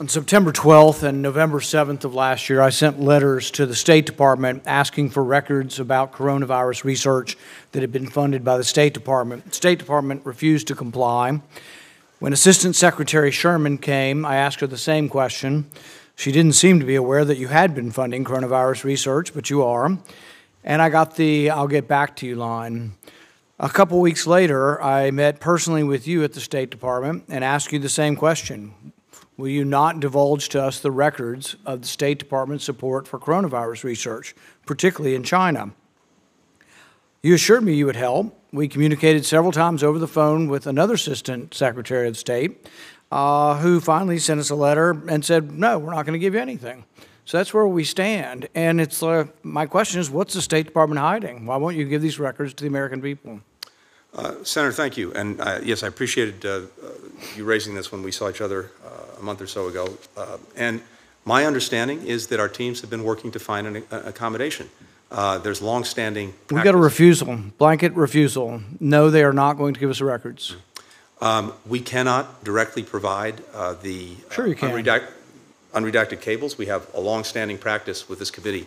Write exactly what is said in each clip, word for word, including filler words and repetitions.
On September twelfth and November seventh of last year, I sent letters to the State Department asking for records about coronavirus research that had been funded by the State Department. The State Department refused to comply. When Assistant Secretary Sherman came, I asked her the same question. She didn't seem to be aware that you had been funding coronavirus research, but you are. And I got the "I'll get back to you" line. A couple weeks later, I met personally with you at the State Department and asked you the same question. Will you not divulge to us the records of the State Department's support for coronavirus research, particularly in China? You assured me you would help. We communicated several times over the phone with another Assistant Secretary of State, uh, who finally sent us a letter and said, no, we're not going to give you anything. So that's where we stand. And it's uh, my question is, what's the State Department hiding? Why won't you give these records to the American people? Uh, Senator, thank you. And uh, yes, I appreciated uh, uh, you raising this when we saw each other uh, a month or so ago. Uh, and my understanding is that our teams have been working to find an uh, accommodation. Uh, there's longstanding practice. We got a refusal, blanket refusal. No, they are not going to give us the records. Um, we cannot directly provide uh, the sure you can. unredact- unredacted cables. We have a longstanding practice with this committee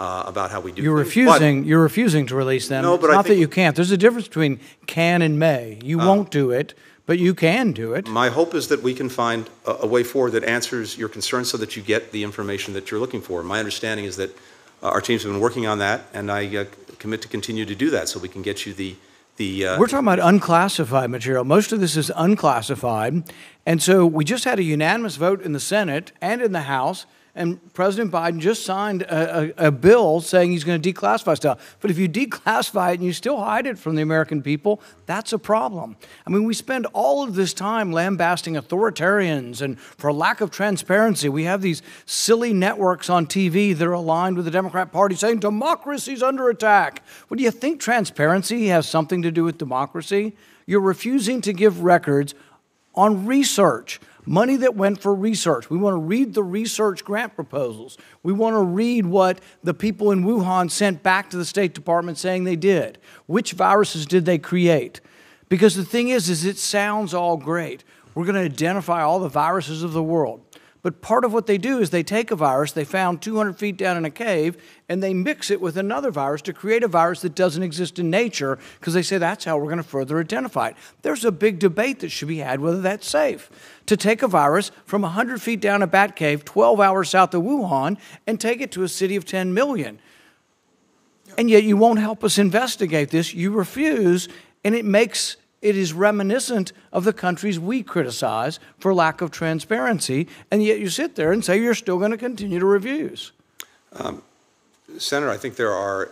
Uh, about how we do. You're things. refusing. But, you're refusing to release them. No, but it's not I think, that you can't. There's a difference between can and may. You uh, won't do it, but you can do it. My hope is that we can find a, a way forward that answers your concerns, so that you get the information that you're looking for. My understanding is that uh, our teams have been working on that, and I uh, commit to continue to do that, so we can get you the the. Uh, We're talking about unclassified material. Most of this is unclassified, and so we just had a unanimous vote in the Senate and in the House. And President Biden just signed a, a, a bill saying he's going to declassify stuff. But if you declassify it and you still hide it from the American people, that's a problem. I mean, we spend all of this time lambasting authoritarians and for lack of transparency. We have these silly networks on T V that are aligned with the Democrat Party saying democracy's under attack. Well, do you think transparency has something to do with democracy? You're refusing to give records on research. Money that went for research. We want to read the research grant proposals. We want to read what the people in Wuhan sent back to the State Department saying they did. Which viruses did they create? Because the thing is, is it sounds all great. We're going to identify all the viruses of the world. But part of what they do is they take a virus they found two hundred feet down in a cave, and they mix it with another virus to create a virus that doesn't exist in nature, because they say that's how we're going to further identify it. There's a big debate that should be had whether that's safe. To take a virus from one hundred feet down a bat cave, twelve hours south of Wuhan, and take it to a city of ten million. And yet you won't help us investigate this. You refuse, and it makes... It is reminiscent of the countries we criticize for lack of transparency, and yet you sit there and say you're still going to continue to reviews. Um, Senator, I think there are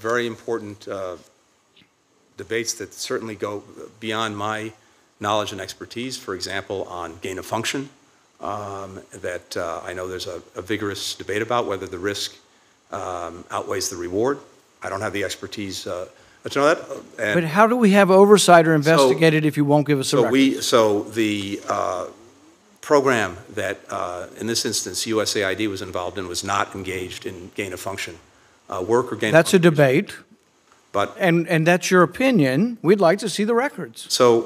very important uh, debates that certainly go beyond my knowledge and expertise, for example, on gain of function, um, that uh, I know there's a, a vigorous debate about whether the risk um, outweighs the reward. I don't have the expertise uh, You know that? And but how do we have oversight or investigate so, it if you won't give us a so we So the uh, program that, uh, in this instance, U S A I D was involved in was not engaged in gain-of-function uh, work or gain That's of function a debate, but and, and that's your opinion. We'd like to see the records. So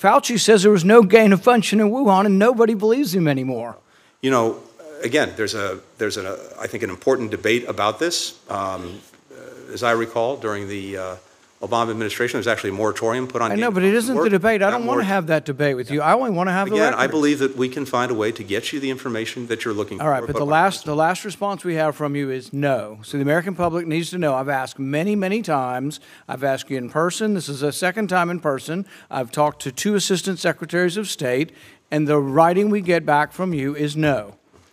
Fauci says there was no gain-of-function in Wuhan, and nobody believes him anymore. You know, again, there's, a, there's an, a, I think, an important debate about this. Um, As I recall, during the uh, Obama administration, there was actually a moratorium put on. I know, but it isn't the debate. I don't want to have that debate with you. I only want to have the record. Again, I believe that we can find a way to get you the information that you're looking for. All right, but the last the last response we have from you is no. So the American public needs to know. I've asked many, many times. I've asked you in person. This is the second time in person. I've talked to two assistant secretaries of state, and the writing we get back from you is no.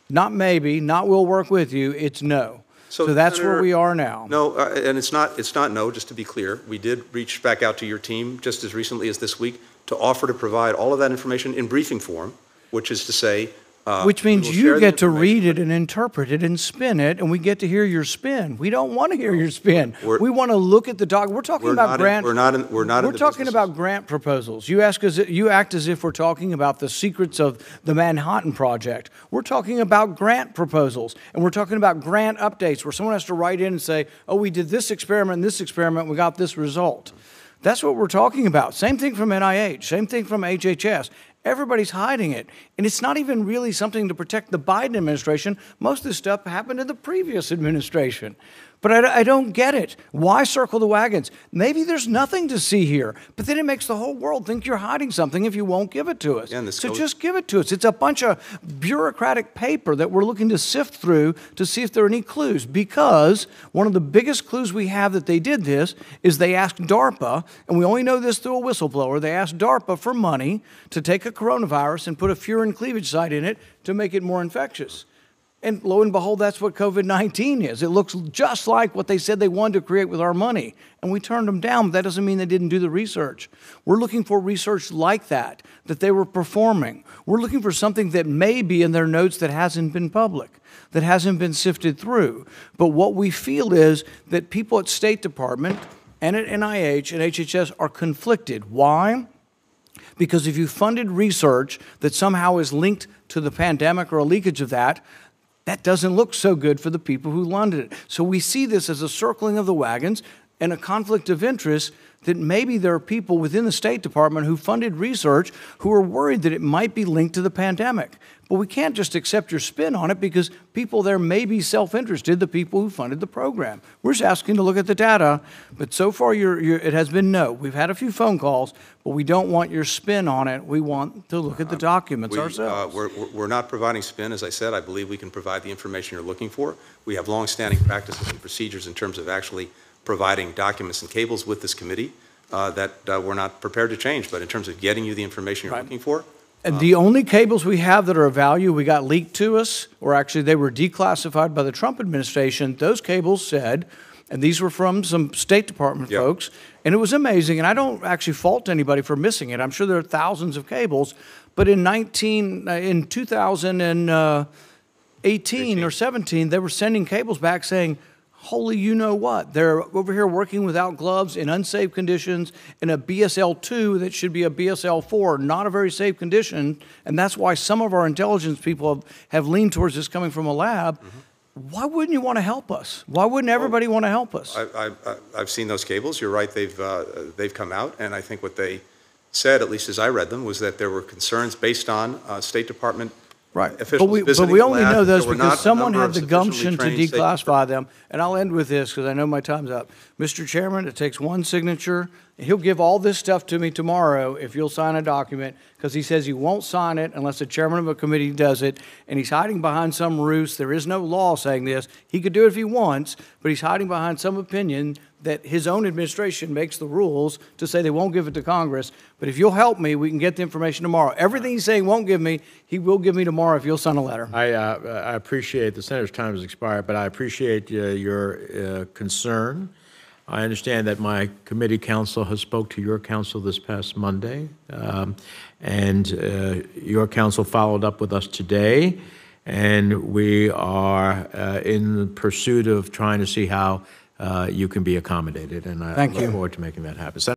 Not maybe, not we'll work with you, it's no. So, so that's Senator, where we are now. No, uh, and it's not, it's not no, just to be clear. We did reach back out to your team just as recently as this week to offer to provide all of that information in briefing form, which is to say... Uh, which means you get to read it and interpret it and spin it, and we get to hear your spin. We don't want to hear your spin. We're, we want to look at the doc. We're talking we're about grant. In, we're not. In, we're not. We're in talking about grant proposals. You ask us. You act as if we're talking about the secrets of the Manhattan Project. We're talking about grant proposals, and we're talking about grant updates where someone has to write in and say, "Oh, we did this experiment, and this experiment, and we got this result." That's what we're talking about. Same thing from N I H. Same thing from H H S. Everybody's hiding it. And it's not even really something to protect the Biden administration. Most of this stuff happened in the previous administration. But I, I don't get it. Why circle the wagons? Maybe there's nothing to see here. But then it makes the whole world think you're hiding something if you won't give it to us. Yeah, so just give it to us. It's a bunch of bureaucratic paper that we're looking to sift through to see if there are any clues. Because one of the biggest clues we have that they did this is they asked DARPA, and we only know this through a whistleblower, they asked DARPA for money to take a coronavirus and put a furin cleavage site in it to make it more infectious. And lo and behold, that's what COVID nineteen is. It looks just like what they said they wanted to create with our money. And we turned them down, but that doesn't mean they didn't do the research. We're looking for research like that, that they were performing. We're looking for something that may be in their notes that hasn't been public, that hasn't been sifted through. But what we feel is that people at State Department and at N I H and H H S are conflicted. Why? Because if you funded research that somehow is linked to the pandemic or a leakage of that, that doesn't look so good for the people who funded it. So we see this as a circling of the wagons and a conflict of interest that maybe there are people within the State Department who funded research who are worried that it might be linked to the pandemic. But we can't just accept your spin on it because people there may be self-interested, the people who funded the program. We're just asking to look at the data, but so far you're, you're, it has been no. We've had a few phone calls, but we don't want your spin on it. We want to look at the documents uh, we, ourselves. Uh, we're, we're not providing spin. As I said, I believe we can provide the information you're looking for. We have long-standing practices and procedures in terms of actually providing documents and cables with this committee uh, that uh, we're not prepared to change. But in terms of getting you the information you're right. looking for, And the only cables we have that are of value we got leaked to us, or actually they were declassified by the Trump administration. Those cables said, and these were from some State Department yep. folks, and it was amazing. And I don't actually fault anybody for missing it. I'm sure there are thousands of cables, but in nineteen, in two thousand eighteen eighteen. or seventeen, they were sending cables back saying, holy you know what, they're over here working without gloves in unsafe conditions in a B S L two that should be a B S L four, not a very safe condition, and that's why some of our intelligence people have, have leaned towards this coming from a lab. Mm-hmm. Why wouldn't you want to help us? Why wouldn't everybody well, want to help us? I, I, I've seen those cables. You're right, they've, uh, they've come out, and I think what they said, at least as I read them, was that there were concerns based on uh, State Department Right, but we, but we only know those because someone had the gumption to declassify them. And I'll end with this because I know my time's up. Mister Chairman, it takes one signature. He'll give all this stuff to me tomorrow if you'll sign a document, because he says he won't sign it unless the chairman of a committee does it, and he's hiding behind some ruse. There is no law saying this. He could do it if he wants, but he's hiding behind some opinion that his own administration makes the rules to say they won't give it to Congress. But if you'll help me, we can get the information tomorrow. Everything he's saying won't give me, he will give me tomorrow if you'll sign a letter. I, uh, I appreciate the Senator's time has expired, but I appreciate uh, your uh, concern. I understand that my committee counsel has spoke to your counsel this past Monday, um, and uh, your counsel followed up with us today, and we are uh, in the pursuit of trying to see how uh, you can be accommodated, and I Thank look you. forward to making that happen.